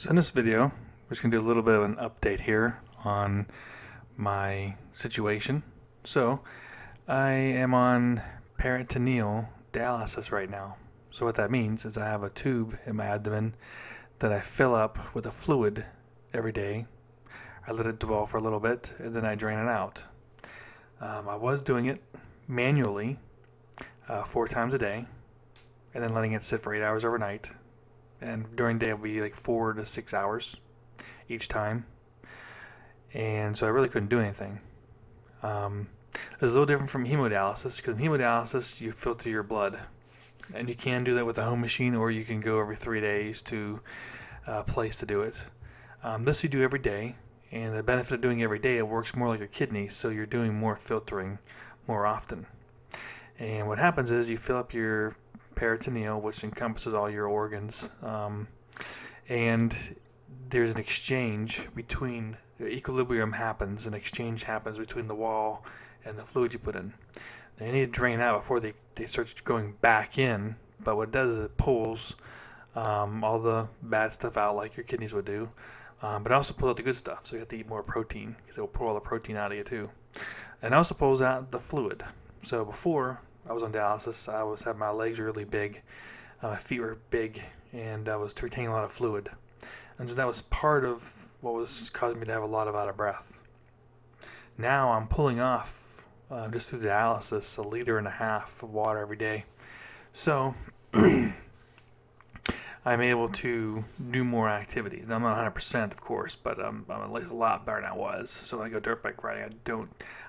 So in this video, we're just going to do a little bit of an update here on my situation. So I am on peritoneal dialysis right now. So what that means is I have a tube in my abdomen that I fill up with a fluid every day. I let it dwell for a little bit and then I drain it out. I was doing it manually 4 times a day and then letting it sit for 8 hours overnight. And during the day, it'll be like 4 to 6 hours each time. And so I really couldn't do anything. It's a little different from hemodialysis, because in hemodialysis, you filter your blood. And you can do that with a home machine, or you can go every 3 days to a place to do it. This you do every day. And the benefit of doing it every day, it works more like your kidneys, so you're doing more filtering more often. And what happens is you fill up your peritoneal, which encompasses all your organs, and there's an exchange between the equilibrium happens, an exchange happens between the wall and the fluid you put in. They need to drain out before they start going back in, but what it does is it pulls all the bad stuff out like your kidneys would do, but it also pulls out the good stuff, so you have to eat more protein because it will pull all the protein out of you too. And it also pulls out the fluid. So before I was on dialysis, I always had my legs really big, my feet were big, and I was retaining a lot of fluid. And so that was part of what was causing me to have a lot of out of breath. Now I'm pulling off, just through the dialysis, 1.5 liters of water every day. So I'm able to do more activities. Now I'm not 100%, of course, but I'm at least a lot better than I was. So when I go dirt bike riding,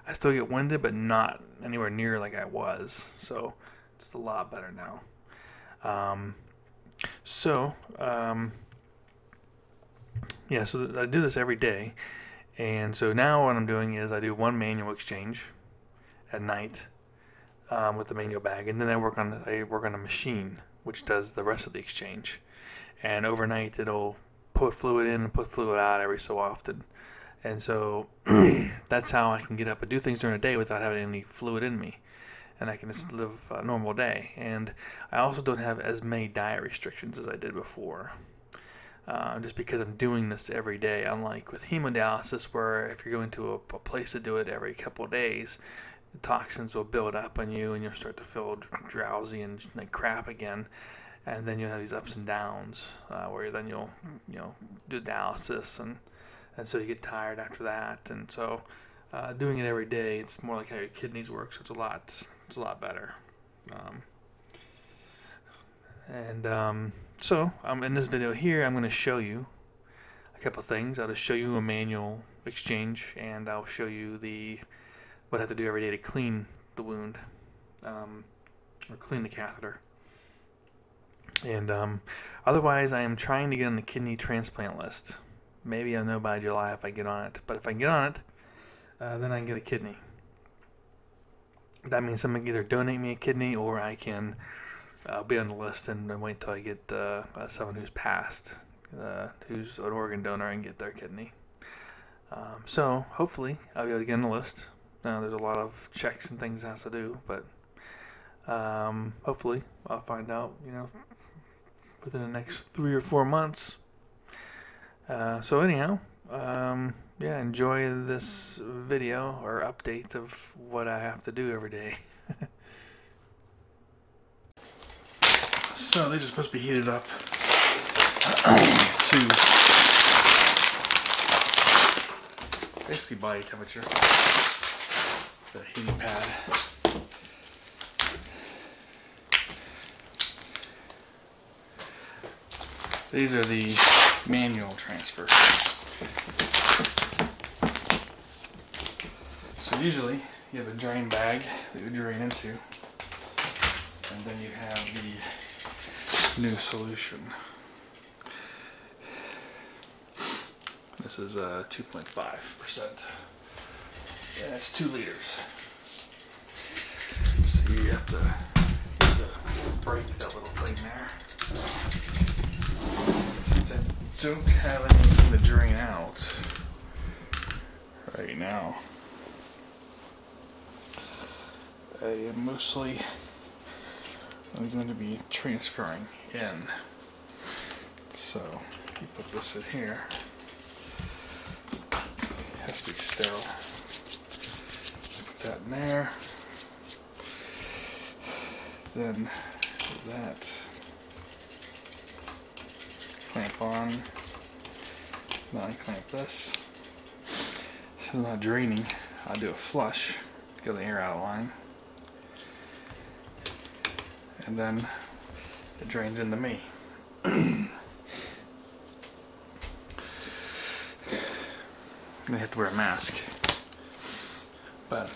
I still get winded, but not anywhere near like I was. So it's a lot better now. Yeah, so I do this every day. And so now what I'm doing is I do one manual exchange at night with the manual bag, and then I work on a machine, which does the rest of the exchange. And overnight, it'll put fluid in and put fluid out every so often. And so that's how I can get up and do things during the day without having any fluid in me. And I can just live a normal day. And I also don't have as many diet restrictions as I did before, just because I'm doing this every day, unlike with hemodialysis, where if you're going to a place to do it every couple of days, the toxins will build up on you and you'll start to feel drowsy and like crap again, and then you'll have these ups and downs where then you'll do dialysis and so you get tired after that. And so doing it every day, it's more like how your kidneys work, so it's a lot better. In this video here, I'm going to show you a couple things. I'll just show you a manual exchange, and I'll show you what I have to do every day to clean the wound, or clean the catheter. And otherwise, I am trying to get on the kidney transplant list. Maybe I'll know by July if I get on it. But if I get on it, then I can get a kidney. That means someone can either donate me a kidney, or I can be on the list and wait until I get someone who's passed, who's an organ donor, and get their kidney. So hopefully, I'll be able to get on the list. Now, there's a lot of checks and things I have to do, but hopefully I'll find out, within the next 3 or 4 months. Yeah, enjoy this video or update of what I have to do every day. So these are supposed to be heated up to basically body temperature. The heating pad. These are the manual transfers. So usually you have a drain bag that you drain into, and then you have the new solution. This is 2.5%. Yeah, that's 2 liters. So you have to break that little thing there. Since I don't have anything to drain out right now, I am mostly going to be transferring in. So keep put this in here. It has to be sterile. Put that in there. Then that clamp on. Now I clamp this. So I'm not draining. I'll do a flush to get the air out of line. And then it drains into me. I have to wear a mask, but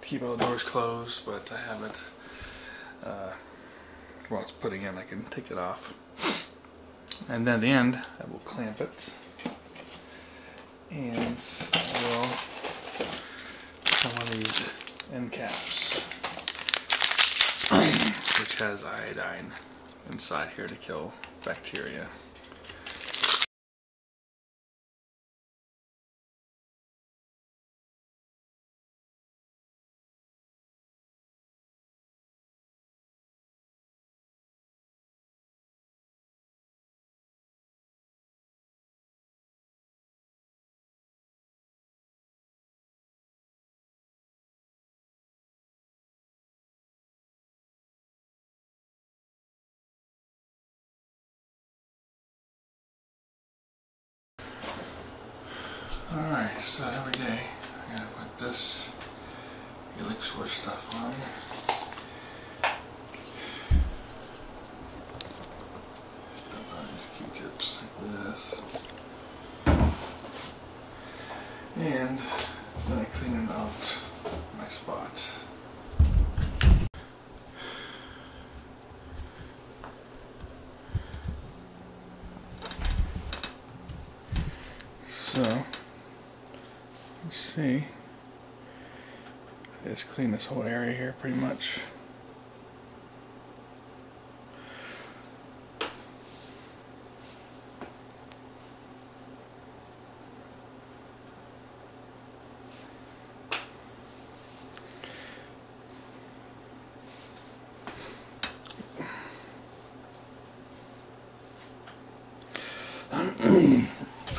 keep all the doors closed. But I have it while it's putting in, I can take it off, and then at the end I will clamp it, and I will put one of these end caps, which has iodine inside here to kill bacteria. Alright, so every day I gotta put this Elixir stuff on. Stuff on these Q-tips like this. And then I clean it out my spots. So see, I just clean this whole area here pretty much.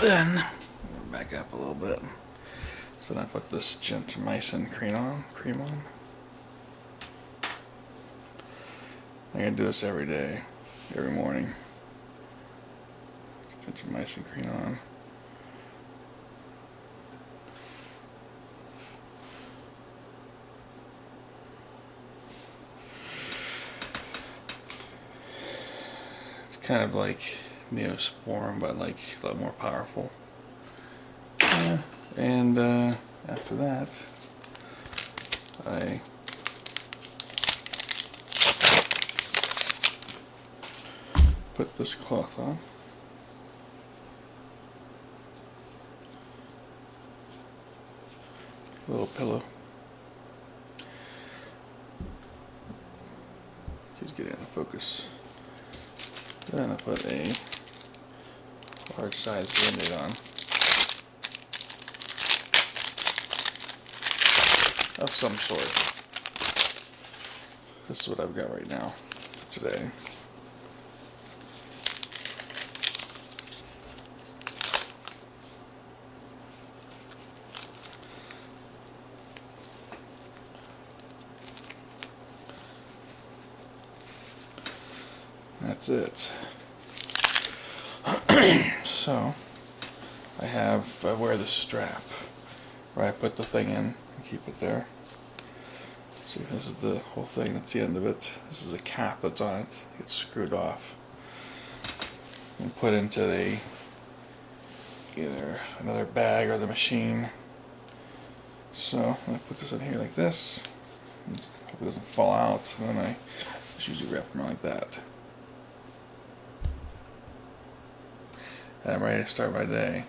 Then back up a little bit. So then I put this gentamicin cream on. I'm gonna do this every day, every morning. Gentamicin cream on. It's kind of like Neosporin, but like a lot more powerful. And after that, I put this cloth on. A little pillow. Just get it in focus. Then I put a large size Band-Aid on. Of some sort. This is what I've got right now, today. That's it. So, I wear this strap where I put the thing in. Keep it there. See, this is the whole thing, that's the end of it. This is a cap that's on it. It gets screwed off and put into the either another bag or the machine. So I'm gonna put this in here like this. Hope it doesn't fall out. And then I just usually wrap them like that. And I'm ready to start my day.